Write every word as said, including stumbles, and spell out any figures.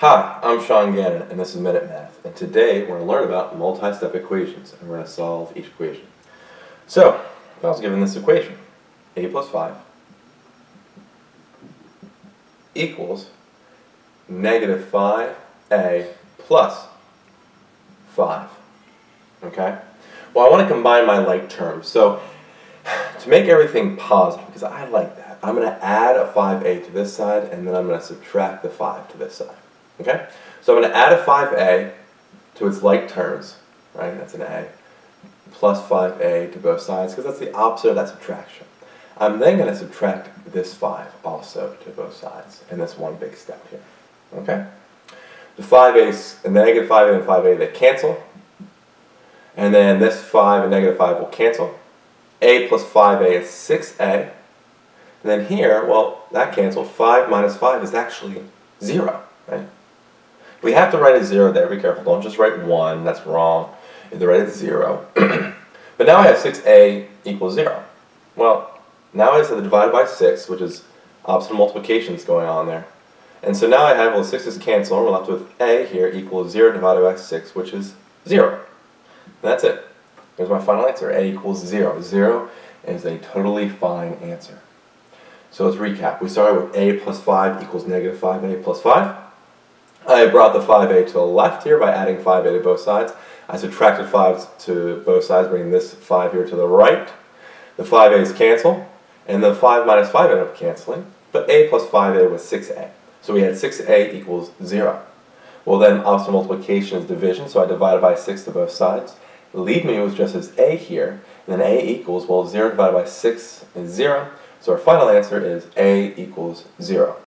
Hi, I'm Sean Gannon, and this is Minute Math, and today we're going to learn about multi-step equations, and we're going to solve each equation. So, if I was given this equation, a plus five equals negative five a plus five, okay? Well, I want to combine my like terms, so to make everything positive, because I like that, I'm going to add a five a to this side, and then I'm going to subtract the five to this side. Okay? So I'm going to add a five a to its like terms, right? That's an a, plus five a to both sides, because that's the opposite of that subtraction. I'm then going to subtract this five also to both sides in this one big step here. Okay? The five a's, and the negative five a and five a, they cancel. And then this five and negative five will cancel. a plus five a is six a. And then here, well, that cancels. five minus five is actually zero, right? We have to write a zero there, be careful, don't just write one, that's wrong. You have to write a zero. But now I have six a equals zero. Well, now I just have to divide by six, which is opposite multiplications going on there. And so now I have, well, six is cancel, and we're left with a here equals zero divided by six, which is zero. And that's it. Here's my final answer, a equals zero. zero is a totally fine answer. So let's recap. We started with a plus five equals negative five a plus five. I brought the five a to the left here by adding five a to both sides. I subtracted five to both sides, bringing this five here to the right. The five a's cancel, and the five minus five ended up canceling, but a plus five a was six a. So we had six a equals zero. Well then, opposite multiplication is division, so I divided by six to both sides. Leave me with just this a here, and then a equals, well, zero divided by six is zero, so our final answer is a equals zero.